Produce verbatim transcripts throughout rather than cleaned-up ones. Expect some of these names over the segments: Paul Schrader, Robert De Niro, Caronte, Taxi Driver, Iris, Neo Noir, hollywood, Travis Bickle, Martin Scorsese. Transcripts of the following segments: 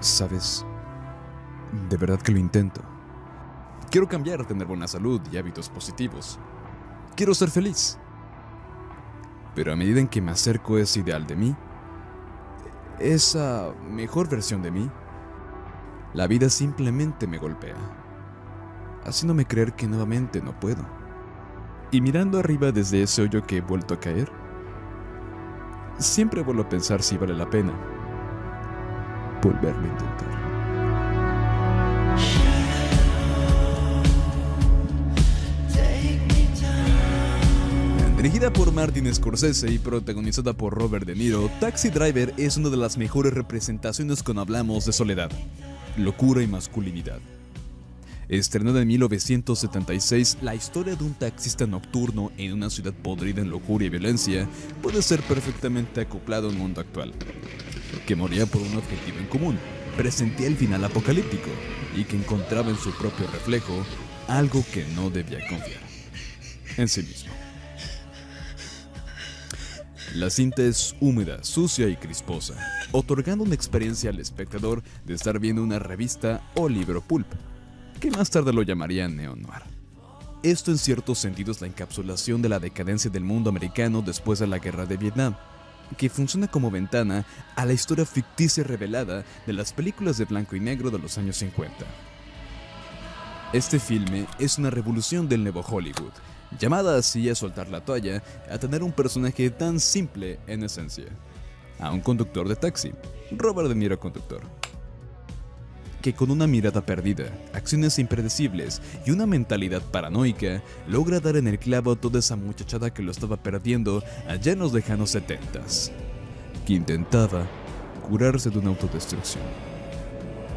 Sabes, de verdad que lo intento. Quiero cambiar, tener buena salud y hábitos positivos. Quiero ser feliz. Pero a medida en que me acerco a ese ideal de mí, esa mejor versión de mí, la vida simplemente me golpea, haciéndome creer que nuevamente no puedo. Y mirando arriba desde ese hoyo que he vuelto a caer, siempre vuelvo a pensar si vale la pena volverlo a intentar. Dirigida por Martin Scorsese y protagonizada por Robert De Niro, Taxi Driver es una de las mejores representaciones cuando hablamos de soledad, locura y masculinidad. Estrenada en mil novecientos setenta y seis, la historia de un taxista nocturno en una ciudad podrida en locura y violencia puede ser perfectamente acoplado al mundo actual, que moría por un objetivo en común, presentía el final apocalíptico y que encontraba en su propio reflejo algo que no debía confiar en sí mismo. La cinta es húmeda, sucia y crisposa, otorgando una experiencia al espectador de estar viendo una revista o libro pulp, que más tarde lo llamarían neo-noir. Esto en cierto sentido es la encapsulación de la decadencia del mundo americano después de la guerra de Vietnam, que funciona como ventana a la historia ficticia y revelada de las películas de blanco y negro de los años cincuenta. Este filme es una revolución del nuevo Hollywood, llamada así a soltar la toalla, a tener un personaje tan simple en esencia. A un conductor de taxi, Robert De Niro conductor, que con una mirada perdida, acciones impredecibles y una mentalidad paranoica, logra dar en el clavo a toda esa muchachada que lo estaba perdiendo allá en los lejanos setentas, que intentaba curarse de una autodestrucción,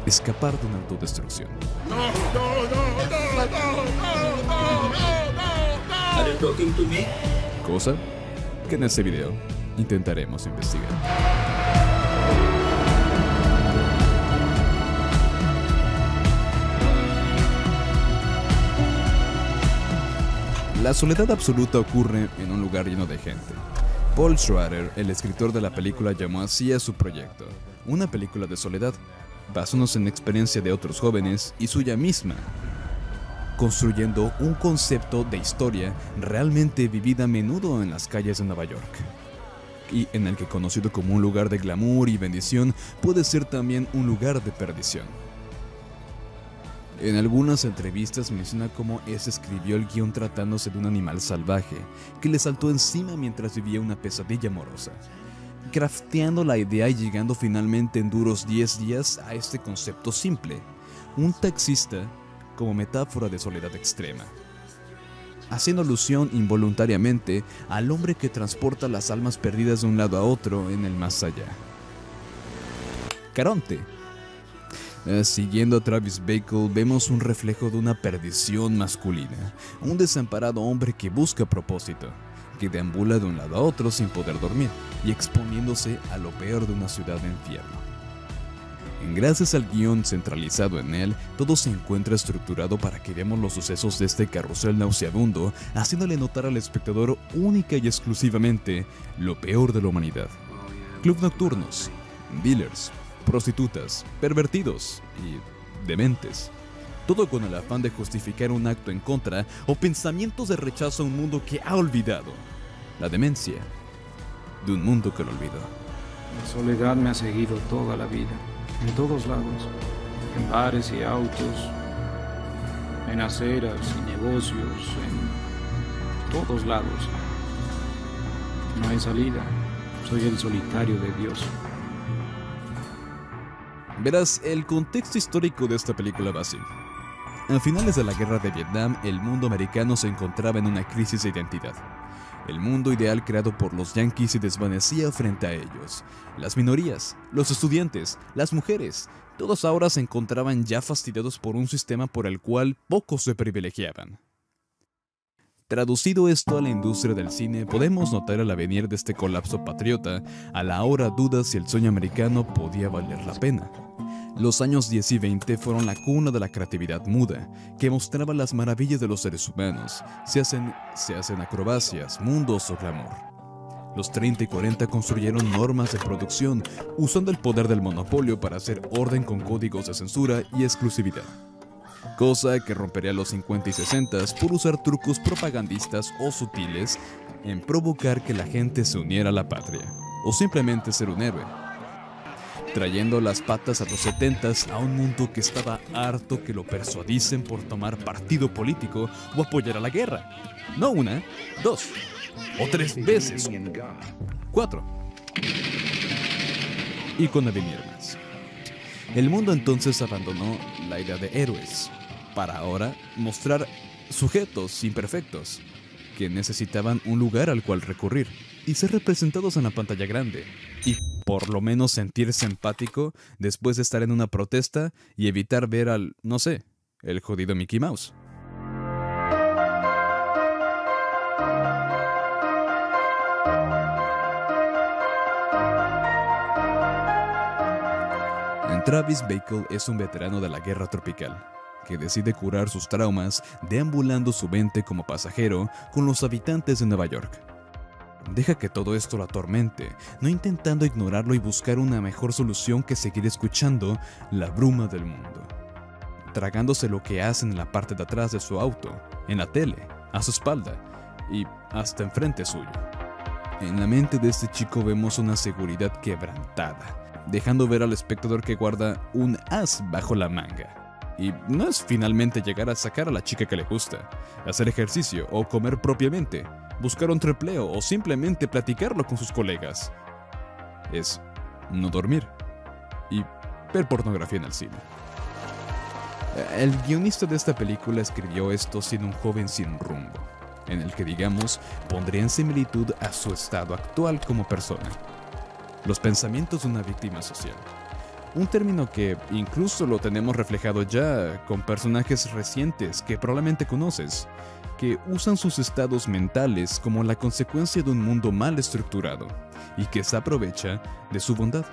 escapar de una autodestrucción. No, no, no, no, no, no, no. Cosa que en este video intentaremos investigar. La soledad absoluta ocurre en un lugar lleno de gente. Paul Schrader, el escritor de la película, llamó así a su proyecto, una película de soledad, basándonos en la experiencia de otros jóvenes y suya misma, construyendo un concepto de historia realmente vivida a menudo en las calles de Nueva York, y en el que, conocido como un lugar de glamour y bendición, puede ser también un lugar de perdición. En algunas entrevistas menciona cómo ese escribió el guión tratándose de un animal salvaje que le saltó encima mientras vivía una pesadilla amorosa, crafteando la idea y llegando finalmente en duros diez días a este concepto simple, un taxista como metáfora de soledad extrema, haciendo alusión involuntariamente al hombre que transporta las almas perdidas de un lado a otro en el más allá. Caronte. Eh, siguiendo a Travis Bickle, vemos un reflejo de una perdición masculina, un desamparado hombre que busca propósito, que deambula de un lado a otro sin poder dormir y exponiéndose a lo peor de una ciudad de infierno. Gracias al guión centralizado en él, todo se encuentra estructurado para que veamos los sucesos de este carrusel nauseabundo, haciéndole notar al espectador única y exclusivamente lo peor de la humanidad. Club nocturnos, dealers, prostitutas, pervertidos y dementes. Todo con el afán de justificar un acto en contra o pensamientos de rechazo a un mundo que ha olvidado. La demencia de un mundo que lo olvidó. La soledad me ha seguido toda la vida. En todos lados, en bares y autos, en aceras y negocios, en todos lados. No hay salida, soy el solitario de Dios. Verás, el contexto histórico de esta película va así. A finales de la guerra de Vietnam, el mundo americano se encontraba en una crisis de identidad. El mundo ideal creado por los yanquis se desvanecía frente a ellos. Las minorías, los estudiantes, las mujeres, todos ahora se encontraban ya fastidiados por un sistema por el cual pocos se privilegiaban. Traducido esto a la industria del cine, podemos notar el avenir de este colapso patriota, a la hora duda si el sueño americano podía valer la pena. Los años diez y veinte fueron la cuna de la creatividad muda, que mostraba las maravillas de los seres humanos. Se hacen, se hacen acrobacias, mundos o glamour. Los treinta y cuarenta construyeron normas de producción usando el poder del monopolio para hacer orden con códigos de censura y exclusividad. Cosa que rompería los cincuenta y sesenta por usar trucos propagandistas o sutiles en provocar que la gente se uniera a la patria, o simplemente ser un héroe. Trayendo las patas a los setentas a un mundo que estaba harto que lo persuadicen por tomar partido político o apoyar a la guerra. No una, dos o tres veces, cuatro. Y con Ademir más. El mundo entonces abandonó la idea de héroes, para ahora mostrar sujetos imperfectos, que necesitaban un lugar al cual recurrir y ser representados en la pantalla grande, y por lo menos sentirse empático después de estar en una protesta y evitar ver al, no sé, el jodido Mickey Mouse. Travis Bickle es un veterano de la guerra tropical, que decide curar sus traumas deambulando su mente como pasajero con los habitantes de Nueva York. Deja que todo esto lo atormente, no intentando ignorarlo y buscar una mejor solución que seguir escuchando la bruma del mundo. Tragándose lo que hacen en la parte de atrás de su auto, en la tele, a su espalda y hasta enfrente suyo. En la mente de este chico vemos una seguridad quebrantada, dejando ver al espectador que guarda un as bajo la manga. Y no es finalmente llegar a sacar a la chica que le gusta, hacer ejercicio o comer propiamente, buscar un empleo o simplemente platicarlo con sus colegas. Es no dormir y ver pornografía en el cine. El guionista de esta película escribió esto siendo un joven sin rumbo, en el que, digamos, pondría en similitud a su estado actual como persona. Los pensamientos de una víctima social. Un término que incluso lo tenemos reflejado ya con personajes recientes que probablemente conoces, que usan sus estados mentales como la consecuencia de un mundo mal estructurado y que se aprovecha de su bondad.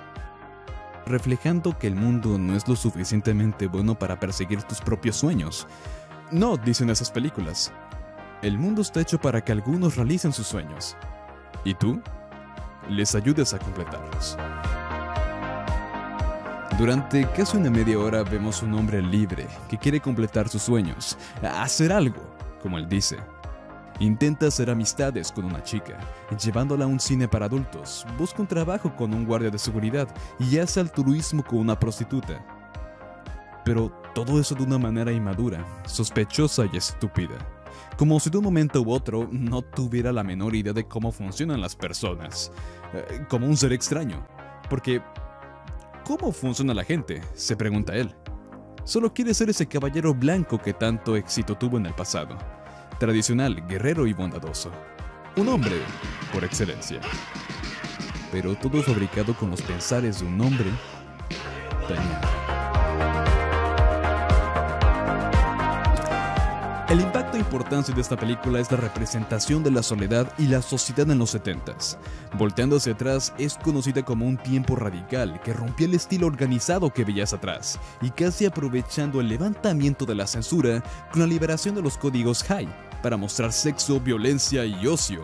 Reflejando que el mundo no es lo suficientemente bueno para perseguir tus propios sueños. No, dicen esas películas. El mundo está hecho para que algunos realicen sus sueños. ¿Y tú? Les ayudes a completarlos. Durante casi una media hora vemos un hombre libre que quiere completar sus sueños, hacer algo, como él dice. Intenta hacer amistades con una chica, llevándola a un cine para adultos, busca un trabajo con un guardia de seguridad y hace altruismo con una prostituta. Pero todo eso de una manera inmadura, sospechosa y estúpida. Como si de un momento u otro no tuviera la menor idea de cómo funcionan las personas, eh, como un ser extraño. Porque, ¿cómo funciona la gente?, se pregunta él. Solo quiere ser ese caballero blanco que tanto éxito tuvo en el pasado, tradicional, guerrero y bondadoso. Un hombre por excelencia. Pero todo fabricado con los pensares de un hombre dañado. El impacto importante de esta película es la representación de la soledad y la sociedad en los setentas. Volteando hacia atrás es conocida como un tiempo radical que rompió el estilo organizado que veías atrás y casi aprovechando el levantamiento de la censura con la liberación de los códigos high para mostrar sexo, violencia y ocio.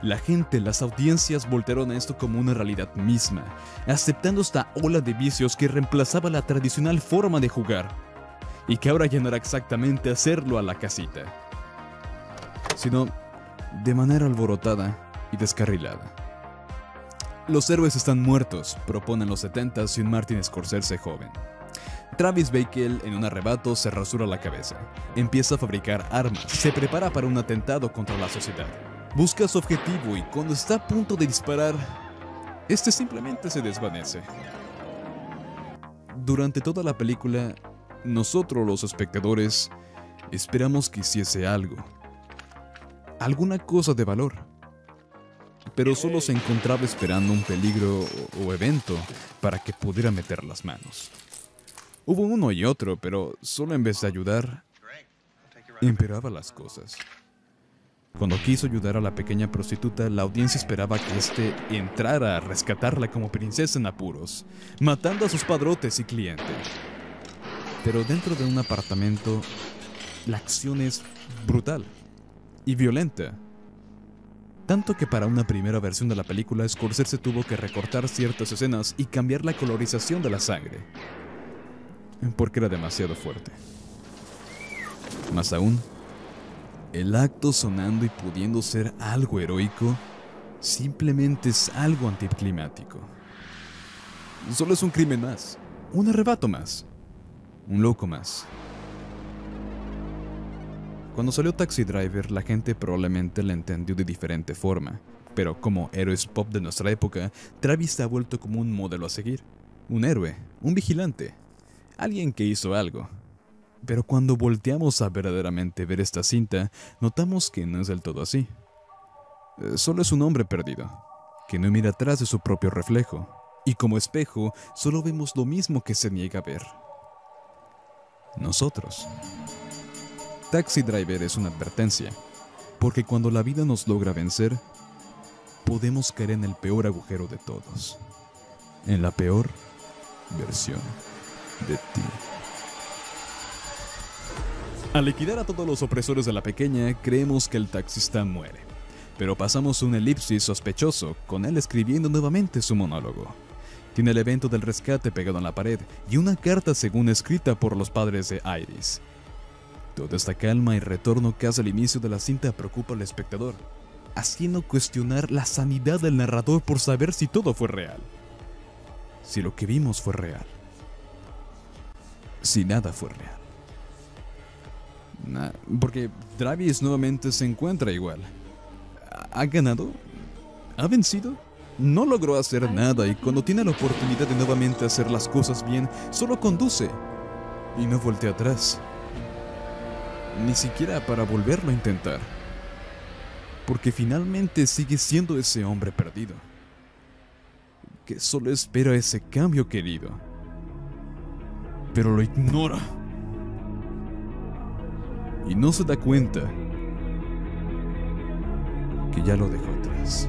La gente, las audiencias voltearon a esto como una realidad misma, aceptando esta ola de vicios que reemplazaba la tradicional forma de jugar. Y que ahora ya no era exactamente hacerlo a la casita, sino de manera alborotada y descarrilada. Los héroes están muertos, proponen los setentas y un Martin Scorsese joven. Travis Bickle, en un arrebato, se rasura la cabeza, empieza a fabricar armas, se prepara para un atentado contra la sociedad, busca su objetivo y cuando está a punto de disparar, este simplemente se desvanece. Durante toda la película, nosotros los espectadores esperamos que hiciese algo, alguna cosa de valor, pero solo se encontraba esperando un peligro o evento para que pudiera meter las manos. Hubo uno y otro, pero solo en vez de ayudar, empeoraba las cosas. Cuando quiso ayudar a la pequeña prostituta, la audiencia esperaba que éste entrara a rescatarla como princesa en apuros, matando a sus padrotes y clientes. Pero dentro de un apartamento, la acción es brutal y violenta. Tanto que para una primera versión de la película, Scorsese tuvo que recortar ciertas escenas y cambiar la colorización de la sangre, porque era demasiado fuerte. Más aún, el acto sonando y pudiendo ser algo heroico, simplemente es algo anticlimático. Solo es un crimen más, un arrebato más, un loco más. Cuando salió Taxi Driver, la gente probablemente la entendió de diferente forma, pero como héroes pop de nuestra época, Travis se ha vuelto como un modelo a seguir, un héroe, un vigilante, alguien que hizo algo. Pero cuando volteamos a verdaderamente ver esta cinta, notamos que no es del todo así. Solo es un hombre perdido, que no mira atrás de su propio reflejo, y como espejo, solo vemos lo mismo que se niega a ver. Nosotros. Taxi Driver es una advertencia, porque cuando la vida nos logra vencer, podemos caer en el peor agujero de todos, en la peor versión de ti. Al liquidar a todos los opresores de la pequeña, creemos que el taxista muere, pero pasamos un elipsis sospechoso con él escribiendo nuevamente su monólogo. Tiene el evento del rescate pegado en la pared y una carta según escrita por los padres de Iris. Toda esta calma y retorno que hace al inicio de la cinta preocupa al espectador, haciendo cuestionar la sanidad del narrador por saber si todo fue real. Si lo que vimos fue real. Si nada fue real. Nah, porque Travis nuevamente se encuentra igual. ¿Ha ganado? ¿Ha vencido? No logró hacer nada y cuando tiene la oportunidad de nuevamente hacer las cosas bien, solo conduce y no voltea atrás. Ni siquiera para volverlo a intentar. Porque finalmente sigue siendo ese hombre perdido, que solo espera ese cambio querido, pero lo ignora. Y no se da cuenta que ya lo dejó atrás.